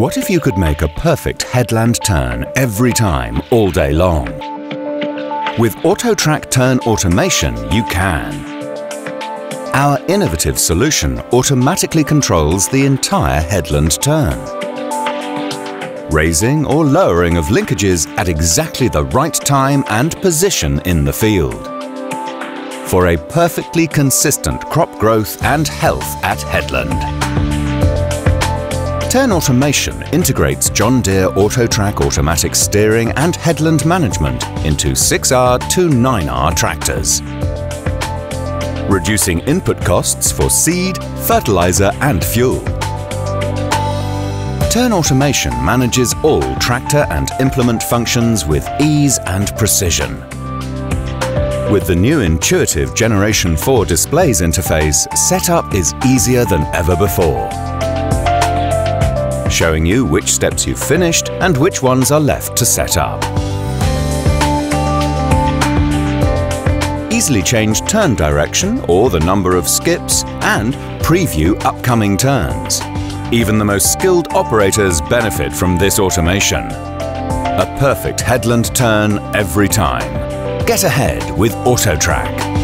What if you could make a perfect headland turn every time, all day long? With AutoTrac Turn Automation, you can. Our innovative solution automatically controls the entire headland turn. Raising or lowering of linkages at exactly the right time and position in the field. For a perfectly consistent crop growth and health at headland. Turn Automation integrates John Deere AutoTrac automatic steering and headland management into 6R to 9R tractors, reducing input costs for seed, fertilizer and fuel. Turn Automation manages all tractor and implement functions with ease and precision. With the new intuitive Generation 4 displays interface, setup is easier than ever before, showing you which steps you've finished and which ones are left to set up. Easily change turn direction or the number of skips and preview upcoming turns. Even the most skilled operators benefit from this automation. A perfect headland turn every time. Get ahead with AutoTrac.